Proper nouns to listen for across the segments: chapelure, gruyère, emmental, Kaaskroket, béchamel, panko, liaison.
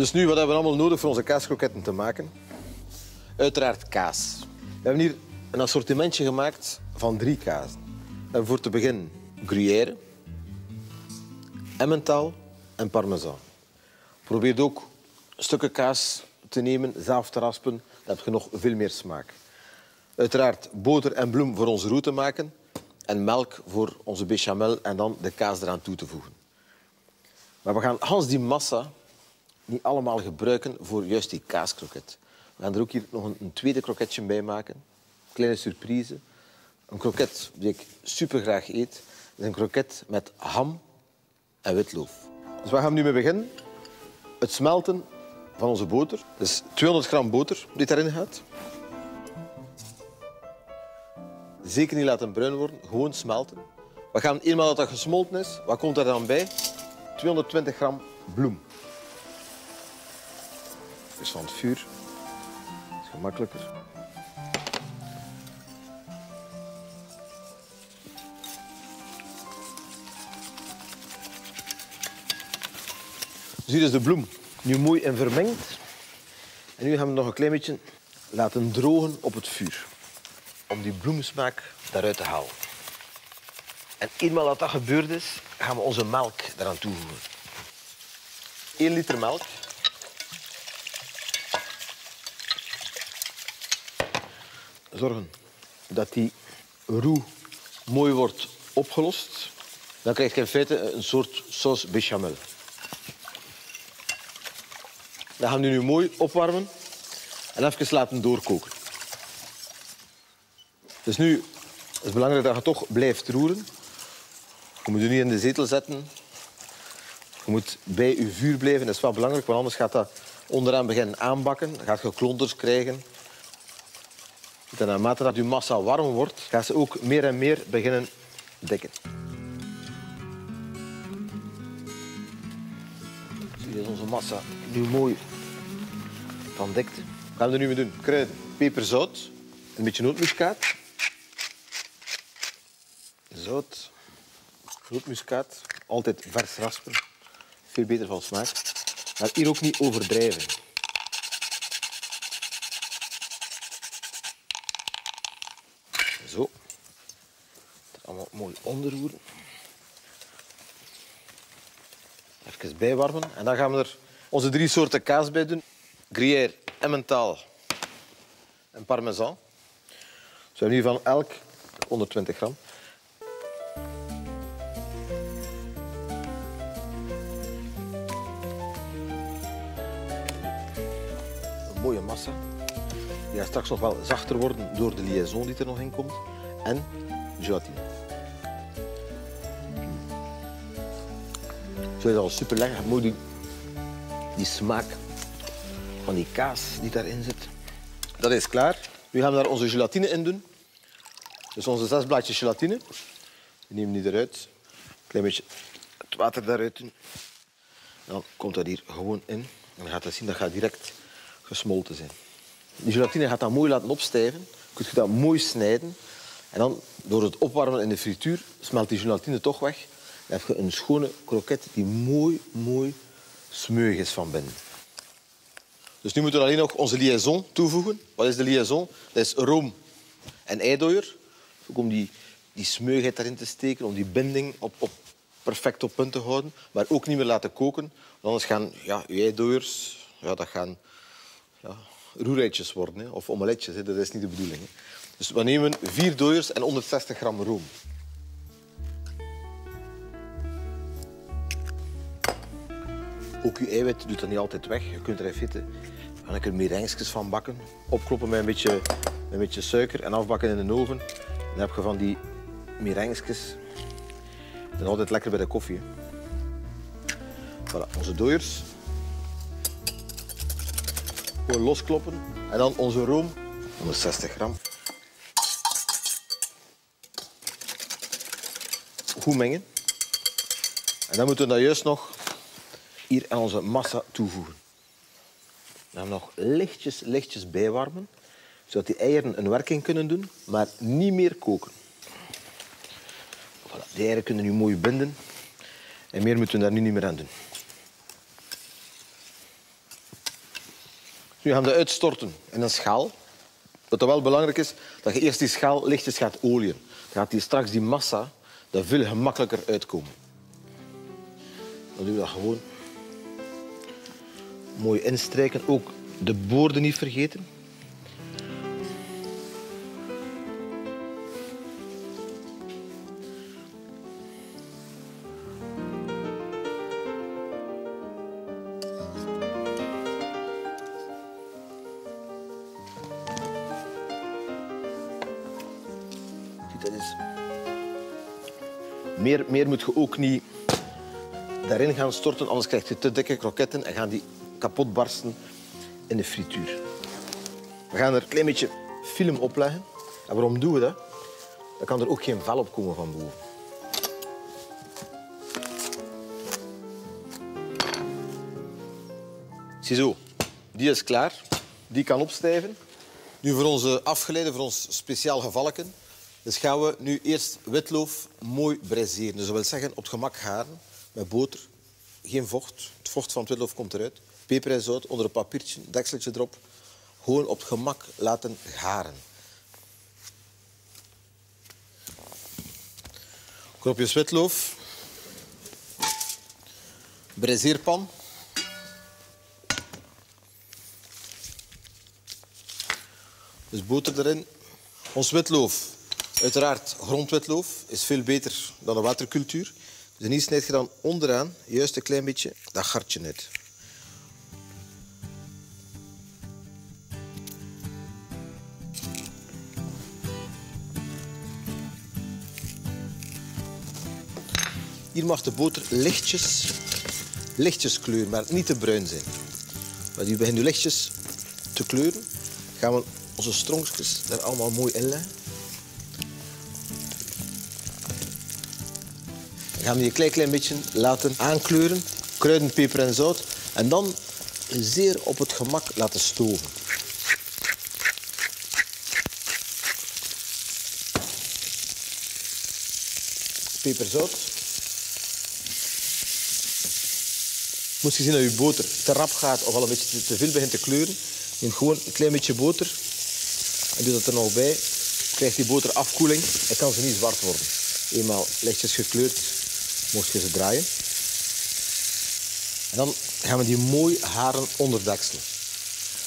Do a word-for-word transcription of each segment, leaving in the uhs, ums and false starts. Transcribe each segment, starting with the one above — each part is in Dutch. Dus nu, wat hebben we allemaal nodig voor onze kaaskroketten te maken? Uiteraard kaas. We hebben hier een assortimentje gemaakt van drie kazen. En voor te beginnen gruyère, emmental en parmesan. Probeer ook stukken kaas te nemen, zelf te raspen. Dan heb je nog veel meer smaak. Uiteraard boter en bloem voor onze roux te maken. En melk voor onze béchamel en dan de kaas eraan toe te voegen. Maar we gaan gans die massa niet allemaal gebruiken voor juist die kaaskroket. We gaan er ook hier nog een, een tweede kroketje bij maken. Kleine surprise. Een kroket die ik supergraag eet. Is een kroket met ham en witloof. Dus waar gaan we nu mee beginnen? Het smelten van onze boter. Dus tweehonderd gram boter die daarin gaat. Zeker niet laten bruin worden, gewoon smelten. We gaan eenmaal dat dat gesmolten is, wat komt er dan bij? tweehonderdtwintig gram bloem. Dus van het vuur. Dat is gemakkelijker. Dus hier is de bloem nu mooi en vermengd. En nu gaan we hem nog een klein beetje laten drogen op het vuur. Om die bloemsmaak daaruit te halen. En eenmaal dat dat gebeurd is, gaan we onze melk eraan toevoegen. één liter melk. Zorgen dat die roux mooi wordt opgelost. Dan krijg je in feite een soort saus béchamel. Dat gaan we nu mooi opwarmen en even laten doorkoken. Dus nu is het belangrijk dat je toch blijft roeren. Je moet je niet in de zetel zetten. Je moet bij je vuur blijven, dat is wel belangrijk, want anders gaat dat onderaan beginnen aanbakken. Dan gaat je klonters krijgen. En naarmate dat je massa warm wordt, gaat ze ook meer en meer beginnen dikken. Hier is onze massa nu mooi van dikte. Wat gaan we er nu mee doen? Kruiden, peper, zout, een beetje nootmuskaat. Zout, nootmuskaat, altijd vers raspen. Veel beter van smaak. Maar hier ook niet overdrijven. Zo. Het allemaal mooi onderroeren. Even bijwarmen. En dan gaan we er onze drie soorten kaas bij doen. Gruyère, emmental en parmesan. Dus we hebben hier van elk honderdtwintig gram. Mooie massa. Die gaat straks nog wel zachter worden door de liaison die er nog in komt. En gelatine. Zo is het al super lekker. Mooi die, die smaak van die kaas die daarin zit. Dat is klaar. Nu gaan we daar onze gelatine in doen. Dus onze zes blaadjes gelatine. We nemen die eruit. Een klein beetje het water daaruit doen. En dan komt dat hier gewoon in. En je gaat dat zien, dat gaat direct gesmolten zijn. Die gelatine gaat dat mooi laten opstijven. Je kunt dat mooi snijden. En dan, door het opwarmen in de frituur, smelt die gelatine toch weg. Dan heb je een schone kroket die mooi, mooi smeug is van binnen. Dus nu moeten we alleen nog onze liaison toevoegen. Wat is de liaison? Dat is room en eidooier. Ook om die, die smeugheid daarin te steken, om die binding op, op perfect op punt te houden. Maar ook niet meer laten koken. Want anders gaan ja, je eidooiers... Ja, dat gaan... Ja, roereitjes worden, hè, of omeletjes. Hè. Dat is niet de bedoeling. Hè. Dus we nemen vier dooiers en honderdzestig gram room. Ook je eiwit doet dat niet altijd weg. Je kunt er even zitten. Dan kun je er meringuesjes van bakken. Opkloppen met een beetje, met een beetje suiker en afbakken in de oven. En dan heb je van die meringuesjes. Dat is altijd lekker bij de koffie. Hè. Voilà, onze dooiers. Gewoon loskloppen. En dan onze room, honderdzestig gram. Goed mengen. En dan moeten we dat juist nog hier aan onze massa toevoegen. Dan nog lichtjes, lichtjes bijwarmen, zodat die eieren een werking kunnen doen, maar niet meer koken. Voilà, die eieren kunnen nu mooi binden en meer moeten we daar nu niet meer aan doen. Nu gaan we dat uitstorten in een schaal. Wat wel belangrijk is, dat je eerst die schaal lichtjes gaat oliën. Dan gaat die straks die massa er veel gemakkelijker uitkomen. Dan doen we dat gewoon mooi instrijken. Ook de boorden niet vergeten. Meer, meer moet je ook niet daarin gaan storten, anders krijg je te dikke kroketten en gaan die kapot barsten in de frituur. We gaan er een klein beetje film op leggen. En waarom doen we dat? Dan kan er ook geen vel op komen van boven. Ziezo, die is klaar. Die kan opstijven. Nu voor onze afgeleide, voor ons speciaal gevalken. Dus gaan we nu eerst witloof mooi braiseren. Dus dat wil zeggen, op het gemak garen, met boter, geen vocht. Het vocht van het witloof komt eruit. Peper en zout, onder een papiertje, een dekseltje erop. Gewoon op het gemak laten garen. Knopjes witloof. Braiseerpan. Dus boter erin. Ons witloof. Uiteraard, grondwitloof is veel beter dan een watercultuur. Dus hier snijd je dan onderaan juist een klein beetje dat gartje uit. Hier mag de boter lichtjes, lichtjes kleuren, maar niet te bruin zijn. Want die begint nu lichtjes te kleuren. Gaan we onze stronkjes er allemaal mooi in leggen. We gaan die een klein, klein beetje laten aankleuren. Kruiden, peper en zout. En dan zeer op het gemak laten stoven. Peper, zout. Moest je zien dat je boter te rap gaat of al een beetje te veel begint te kleuren. Neem gewoon een klein beetje boter en doe dat er nog bij. Krijgt die boter afkoeling en kan ze niet zwart worden. Eenmaal lichtjes gekleurd. Mocht je ze draaien. En dan gaan we die mooi haren onderdekselen.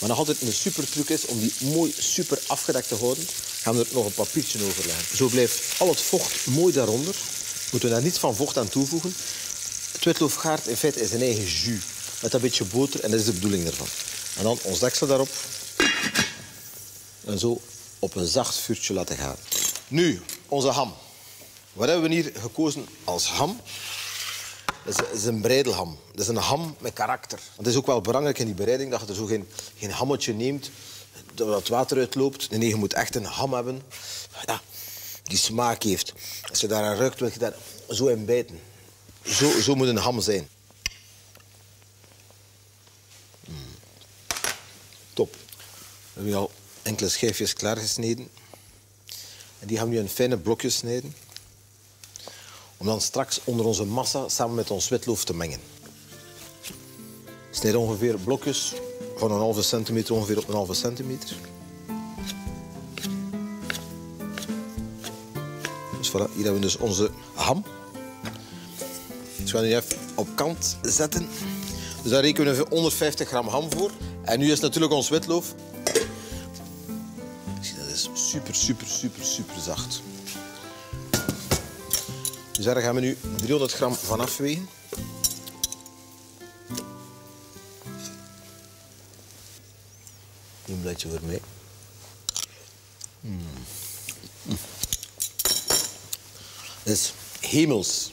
Maar nog altijd een super truc is om die mooi super afgedekt te houden, gaan we er nog een papiertje over leggen. Zo blijft al het vocht mooi daaronder. Moeten we daar niets van vocht aan toevoegen. Het witloof gaart in feite in zijn eigen jus. Met een beetje boter en dat is de bedoeling ervan. En dan ons deksel daarop. En zo op een zacht vuurtje laten gaan. Nu, onze ham. Wat hebben we hier gekozen als ham? Dat is een breidelham. Dat is een ham met karakter. Het is ook wel belangrijk in die bereiding dat je er zo geen, geen hammetje neemt dat het water uitloopt. Nee, je moet echt een ham hebben ja, die smaak heeft. Als je daaraan ruikt, wil je daar zo in bijten. Zo, zo moet een ham zijn. Mm. Top. We hebben al enkele schijfjes klaargesneden. En die gaan we nu in fijne blokjes snijden. Om dan straks onder onze massa samen met ons witloof te mengen. Snijd ongeveer blokjes van een halve centimeter ongeveer op een halve centimeter. Dus voilà, hier hebben we dus onze ham. Dus we gaan die even op kant zetten. Dus daar rekenen we honderdvijftig gram ham voor. En nu is natuurlijk ons witloof. Dat is super, super, super, super zacht. Dus daar gaan we nu driehonderd gram van afwegen. Een bladje voor mij. Mm. Mm. Dat is hemels.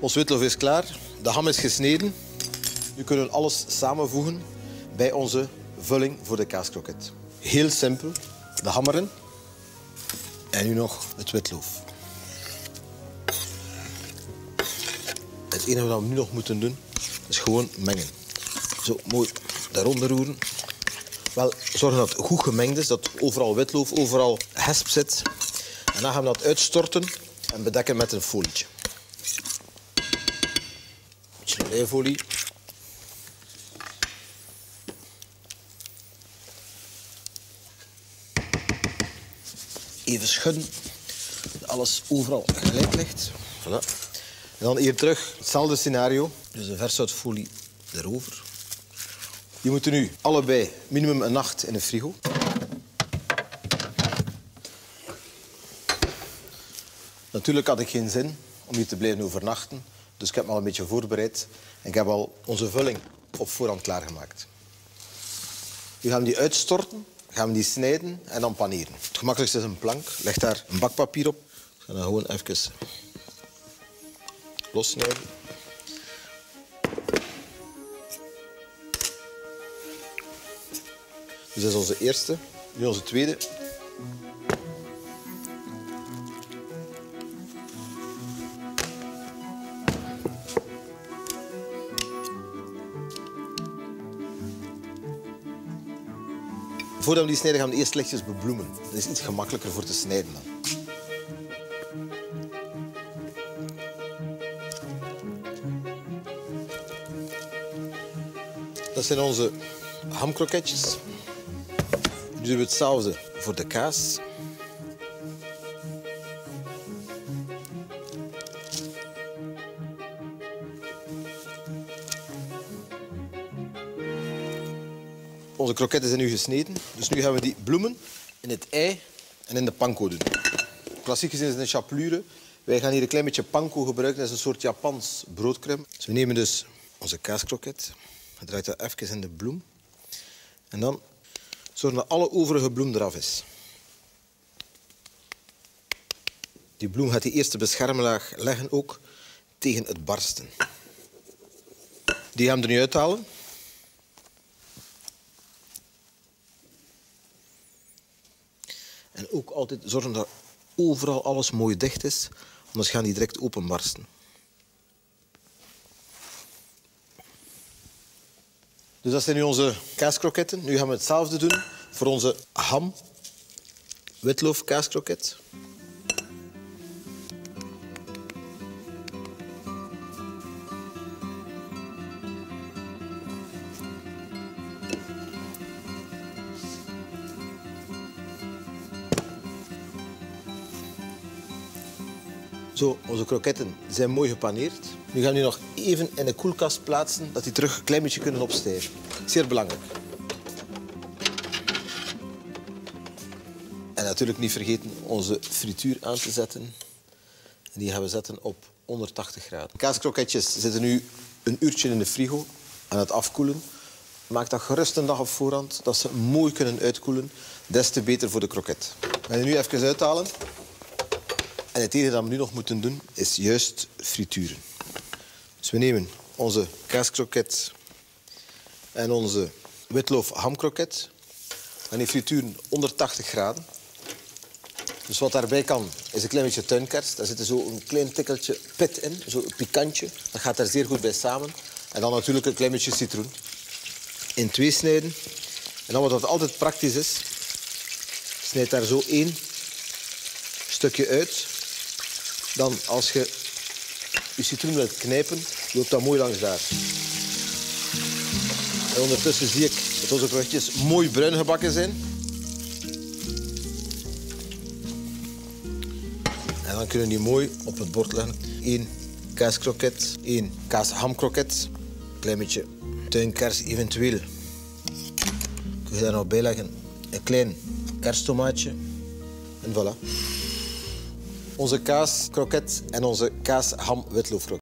Ons witloof is klaar. De ham is gesneden. Nu kunnen we alles samenvoegen bij onze vulling voor de kaaskroket. Heel simpel. De ham erin. En nu nog het witloof. Het enige wat we nu nog moeten doen, is gewoon mengen. Zo mooi daaronder roeren. Wel zorgen dat het goed gemengd is, dat overal witloof, overal hesp zit. En dan gaan we dat uitstorten en bedekken met een folietje. geléfolie. Even schudden, dat alles overal gelijk ligt. Voilà. En dan hier terug, hetzelfde scenario. Dus de vershoutfolie erover. Die moeten nu allebei minimum een nacht in de frigo. Natuurlijk had ik geen zin om hier te blijven overnachten. Dus ik heb me al een beetje voorbereid. En ik heb al onze vulling op voorhand klaargemaakt. Nu gaan we die uitstorten, gaan we die snijden en dan paneren. Het gemakkelijkste is een plank. Leg daar een bakpapier op. Ik ga dat gewoon even lossnijden. Dus dat is onze eerste. Nu onze tweede. Voordat we die snijden, gaan we eerst lichtjes bebloemen. Dat is iets gemakkelijker voor te snijden dan. Dat zijn onze hamkroketjes. Nu doen we hetzelfde voor de kaas. Onze kroketten zijn nu gesneden, dus nu gaan we die bloemen in het ei en in de panko doen. Klassiek gezien is het een chapelure. Wij gaan hier een klein beetje panko gebruiken, dat is een soort Japans broodcrème. Dus we nemen dus onze kaaskroket, we draaien dat even in de bloem en dan zorgen dat alle overige bloem eraf is. Die bloem gaat die eerste beschermlaag leggen ook tegen het barsten. Die gaan we er nu uithalen. En ook altijd zorgen dat overal alles mooi dicht is, anders gaan die direct openbarsten. Dus dat zijn nu onze kaaskroketten. Nu gaan we hetzelfde doen voor onze ham, witloof kaaskroket. Zo, onze kroketten zijn mooi gepaneerd. Nu gaan we die nog even in de koelkast plaatsen, dat die terug een klein beetje kunnen opstijven. Zeer belangrijk. En natuurlijk niet vergeten onze frituur aan te zetten. Die gaan we zetten op honderdtachtig graden. Kaaskroketjes zitten nu een uurtje in de frigo aan het afkoelen. Maak dat gerust een dag op voorhand, dat ze mooi kunnen uitkoelen. Des te beter voor de kroket. We gaan die nu even uithalen. En het enige dat we nu nog moeten doen, is juist frituren. Dus we nemen onze kaaskroket en onze witloof hamkroket. En die frituren honderdtachtig graden. Dus wat daarbij kan, is een klein beetje tuinkers. Daar zit er zo een klein tikkeltje pit in, zo een pikantje. Dat gaat daar zeer goed bij samen. En dan natuurlijk een klein beetje citroen. In twee snijden. En dan wat altijd praktisch is, snijd daar zo één stukje uit. Dan, als je je citroen wilt knijpen, loopt dat mooi langs daar. En ondertussen zie ik dat onze kroketjes mooi bruin gebakken zijn. En dan kunnen die mooi op het bord leggen. Eén kaaskroket, één kaashamkroket, een klein beetje tuinkers eventueel. Kun je daar nog bij leggen een klein kerstomaatje. En voilà. Onze kaaskroket en onze kaasham witloof.